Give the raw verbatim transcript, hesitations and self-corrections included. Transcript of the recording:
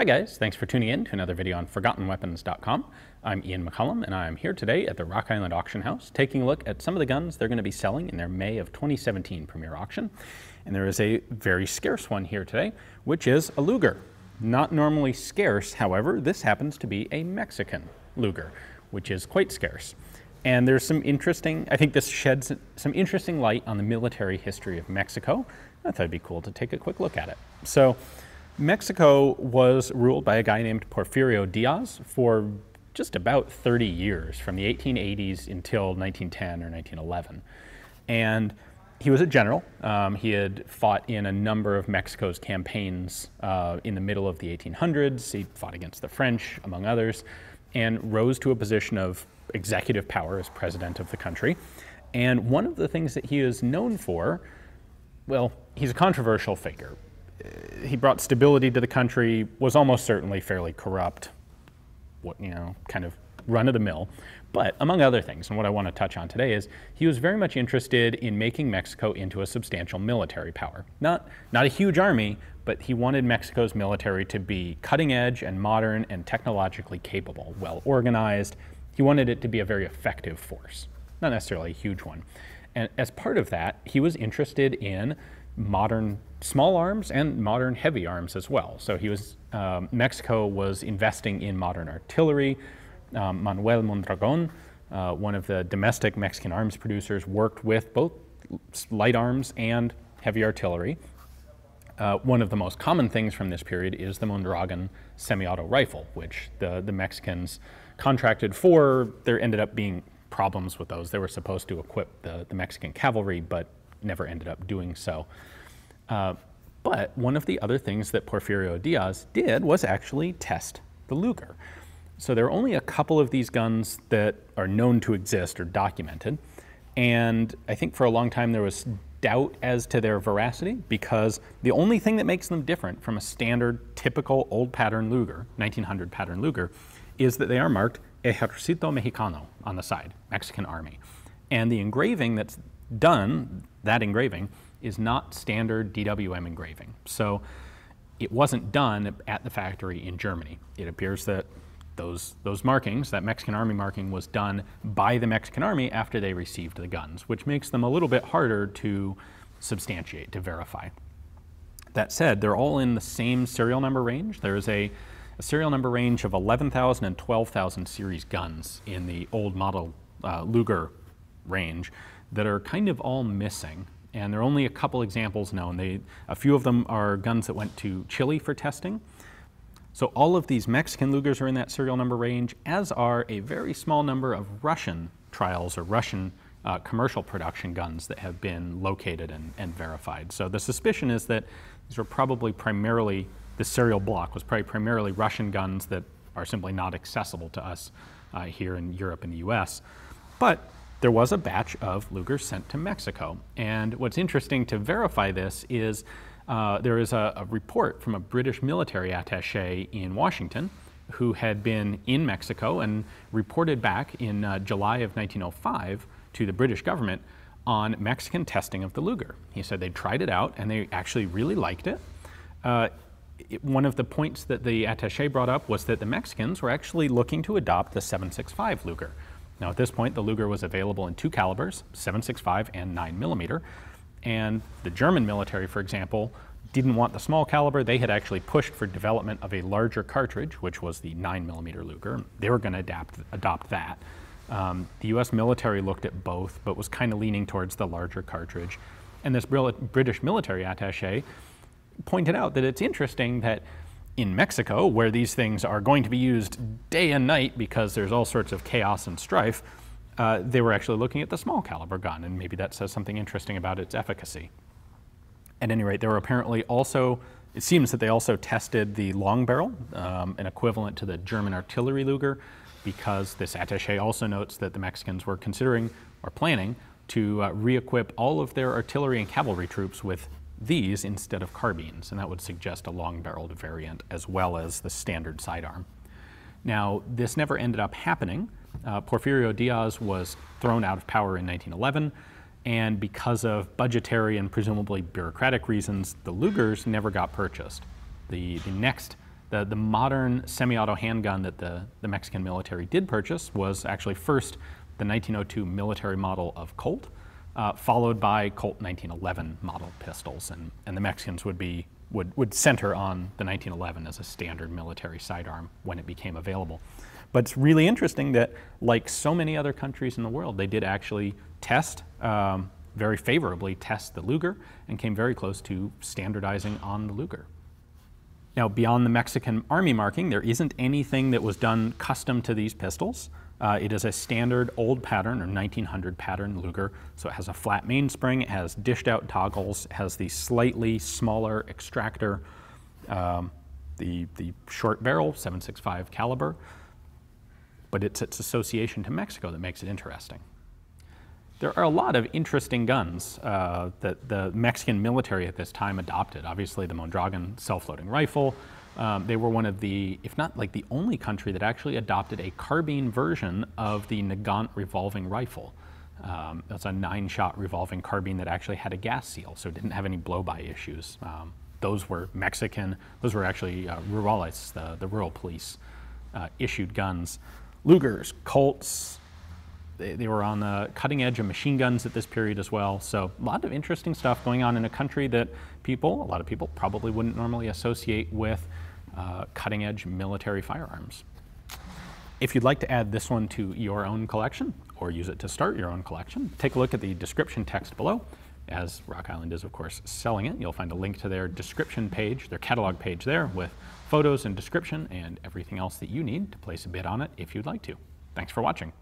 Hi guys, thanks for tuning in to another video on forgotten weapons dot com. I'm Ian McCollum and I'm here today at the Rock Island Auction House taking a look at some of the guns they're going to be selling in their May of twenty seventeen Premier Auction. And there is a very scarce one here today, which is a Luger. Not normally scarce, however, this happens to be a Mexican Luger, which is quite scarce. And there's some interesting, I think this sheds some interesting light on the military history of Mexico. I thought it'd be cool to take a quick look at it. So, Mexico was ruled by a guy named Porfirio Diaz for just about thirty years, from the eighteen eighties until nineteen ten or nineteen eleven. And he was a general. Um, he had fought in a number of Mexico's campaigns uh, in the middle of the eighteen hundreds. He fought against the French, among others, and rose to a position of executive power as president of the country. And one of the things that he is known for, well, he's a controversial figure. He brought stability to the country, was almost certainly fairly corrupt, what, you know, kind of run-of-the-mill. But among other things, and what I want to touch on today is he was very much interested in making Mexico into a substantial military power. Not, not a huge army, but he wanted Mexico's military to be cutting-edge and modern and technologically capable, well-organized. He wanted it to be a very effective force, not necessarily a huge one. And as part of that, he was interested in modern small arms and modern heavy arms as well. So he was, um, Mexico was investing in modern artillery. Um, Manuel Mondragon, uh, one of the domestic Mexican arms producers, worked with both light arms and heavy artillery. Uh, one of the most common things from this period is the Mondragon semi-auto rifle, which the, the Mexicans contracted for. There ended up being problems with those. They were supposed to equip the, the Mexican cavalry, but never ended up doing so. Uh, but one of the other things that Porfirio Diaz did was actually test the Luger. So there are only a couple of these guns that are known to exist or documented. And I think for a long time there was doubt as to their veracity, because the only thing that makes them different from a standard, typical old pattern Luger, nineteen hundred pattern Luger, is that they are marked Ejercito Mexicano on the side, Mexican Army. And the engraving that's done, that engraving, is not standard D W M engraving. So it wasn't done at the factory in Germany. It appears that those, those markings, that Mexican Army marking, was done by the Mexican Army after they received the guns, which makes them a little bit harder to substantiate, to verify. That said, they're all in the same serial number range. There is a, a serial number range of eleven thousand and twelve thousand series guns in the old model uh, Luger range that are kind of all missing, and there are only a couple examples known. They, a few of them are guns that went to Chile for testing. So all of these Mexican Lugers are in that serial number range, as are a very small number of Russian trials or Russian uh, commercial production guns that have been located and, and verified. So the suspicion is that these were probably primarily, the serial block was probably primarily Russian guns that are simply not accessible to us uh, here in Europe and the U S. But there was a batch of Lugers sent to Mexico. And what's interesting to verify this is uh, there is a, a report from a British military attaché in Washington who had been in Mexico and reported back in uh, July of nineteen oh five to the British government on Mexican testing of the Luger. He said they tried it out and they actually really liked it. Uh, it one of the points that the attaché brought up was that the Mexicans were actually looking to adopt the seven six five Luger. Now at this point, the Luger was available in two calibers, seven six five and nine millimeter. And the German military, for example, didn't want the small caliber. They had actually pushed for development of a larger cartridge, which was the nine millimeter Luger. They were going to adapt, adopt that. Um, the U S military looked at both, but was kind of leaning towards the larger cartridge. And this British military attaché pointed out that it's interesting that in Mexico, where these things are going to be used day and night because there's all sorts of chaos and strife, uh, they were actually looking at the small caliber gun, and maybe that says something interesting about its efficacy. At any rate, there were apparently also, it seems that they also tested the long barrel, um, an equivalent to the German artillery Luger, because this attaché also notes that the Mexicans were considering or planning to uh, re-equip all of their artillery and cavalry troops with these instead of carbines, and that would suggest a long-barreled variant as well as the standard sidearm. Now, this never ended up happening. Uh, Porfirio Diaz was thrown out of power in nineteen eleven, and because of budgetary and presumably bureaucratic reasons, the Lugers never got purchased. The, the next The, the modern semi-auto handgun that the, the Mexican military did purchase was actually first the nineteen oh two military model of Colt, uh, followed by Colt nineteen eleven model pistols, and, and the Mexicans would be would, would center on the nineteen eleven as a standard military sidearm when it became available. But it's really interesting that, like so many other countries in the world, they did actually test, um, very favorably test the Luger, and came very close to standardizing on the Luger. Now, beyond the Mexican Army marking, there isn't anything that was done custom to these pistols. Uh, it is a standard old pattern, or nineteen hundred pattern Luger, so it has a flat mainspring, it has dished out toggles, it has the slightly smaller extractor, um, the, the short barrel, seven six five caliber, but it's its association to Mexico that makes it interesting. There are a lot of interesting guns uh, that the Mexican military at this time adopted. Obviously, the Mondragon self-loading rifle. Um, they were one of the, if not like the only country that actually adopted a carbine version of the Nagant revolving rifle. Um, that's a nine-shot revolving carbine that actually had a gas seal, so it didn't have any blow-by issues. Um, those were Mexican, those were actually uh, rurales, the, the rural police, uh, issued guns. Lugers, Colts, they were on the cutting edge of machine guns at this period as well. So a lot of interesting stuff going on in a country that people, a lot of people probably wouldn't normally associate with uh, cutting edge military firearms. If you'd like to add this one to your own collection or use it to start your own collection, take a look at the description text below. As Rock Island is, of course, selling it, you'll find a link to their description page, their catalog page there with photos and description and everything else that you need to place a bid on it if you'd like to. Thanks for watching.